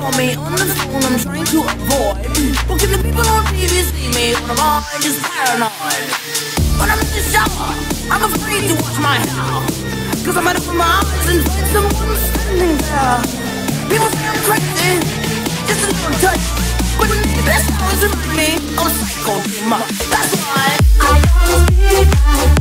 call me on the phone, I'm trying to avoid. But can the people on TV see me when my mind is paranoid? When I'm in the shower, I'm afraid to wash my hair, cause I might open my eyes and find someone standing there. People say I'm crazy, just a little touch, but maybe this always reminds me of a psycho dreamer. That's why I always be back.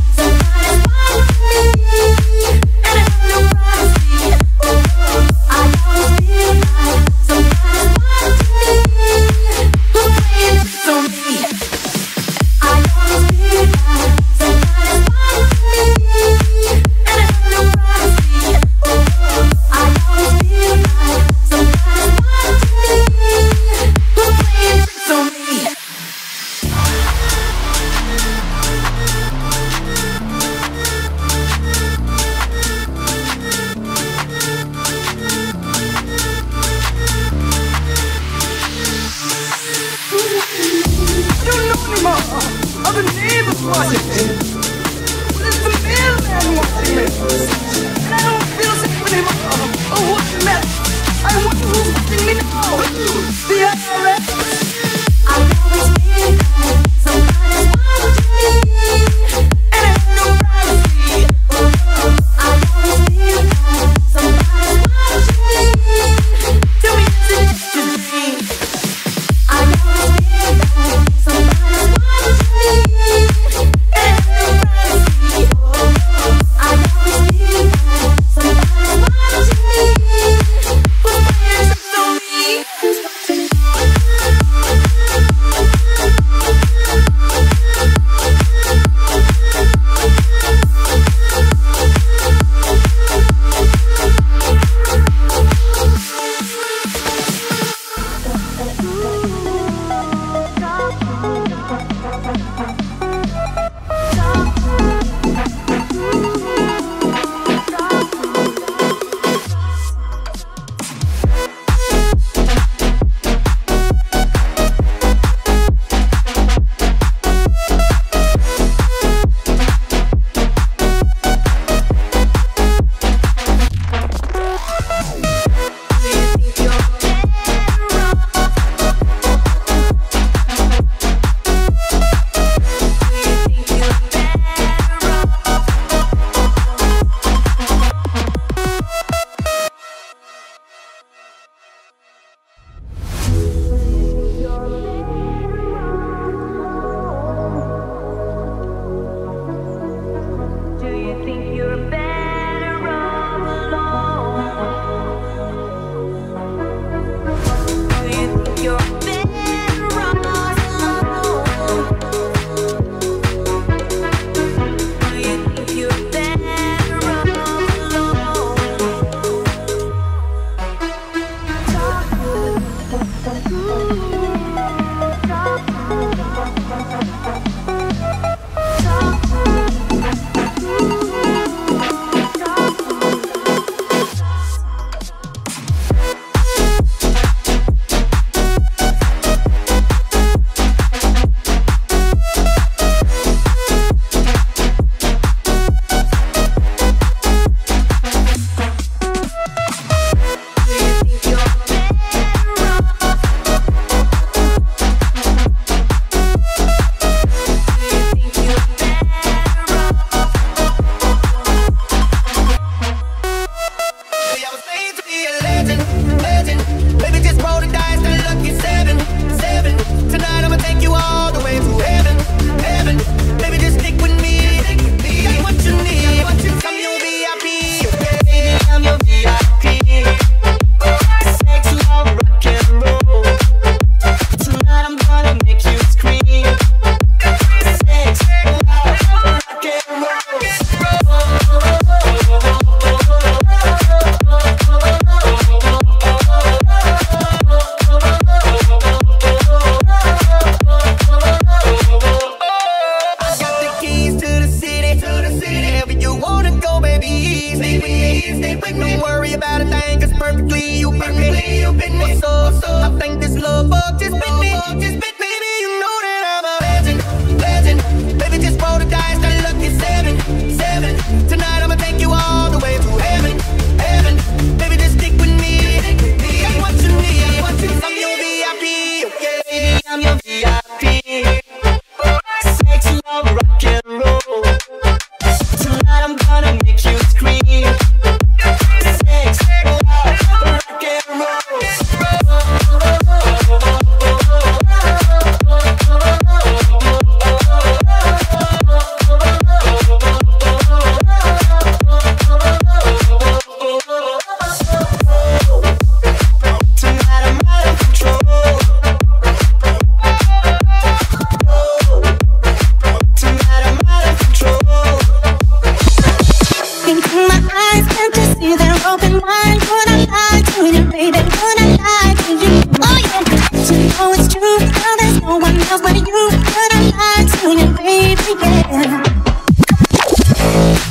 know it's true. Now there's no one else but you, but I lied to you, baby, yeah.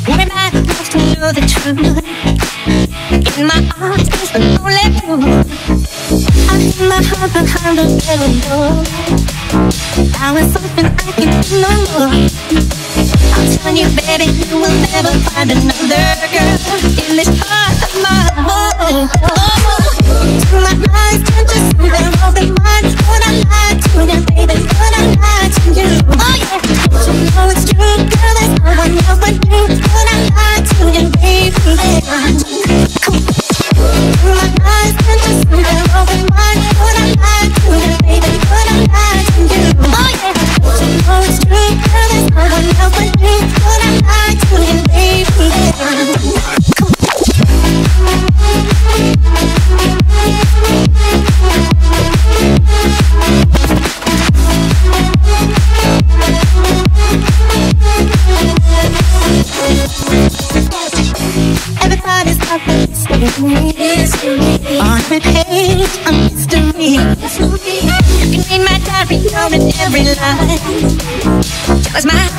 Everybody wants to know the truth. In my arms there's a lonely room. I put my heart behind a metal door. Now it's something I can do no more. I'll tell you, baby, you will never find another girl in this heart of mine. Oh, oh, oh. To my eyes, can't you see they're all the mine? Could I lie to you, baby? Could I lie to you? Oh yeah, you know it's true, girl. There's no one else but you. Could I lie to you, baby? To my eyes, can't you see they're all the mine? Could I lie to you, baby? Could I lie to you? Oh yeah, you know it's true, girl. There's no one else but you. Could I lie to you, baby? Everybody's got the mystery on the page, a mystery. You can read my diary, knowing every line.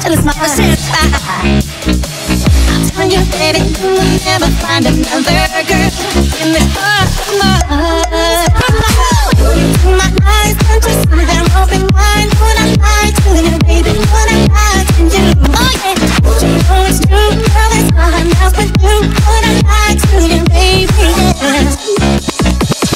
Jealous my satisfied. I'll tell you, baby, you will never find another girl in this heart of mine. To my eyes, can't you see they're open wide? Would I lie to you, baby? Would I lie to you? Oh yeah, you know it's true, girl. There's no one else but you. Would I lie to you, baby?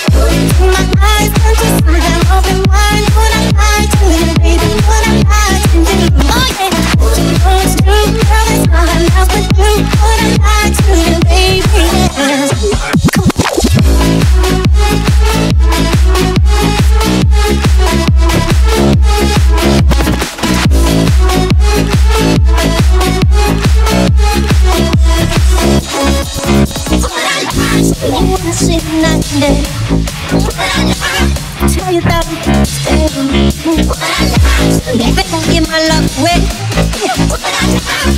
To my eyes, can't you see they're open wide? Would I lie to you, baby? Would I lie to you? Oh yeah, you know it's true, girl. There's no one else but you. Would I lie to you, baby? Tell you that I'm stable. Never gonna give my love away.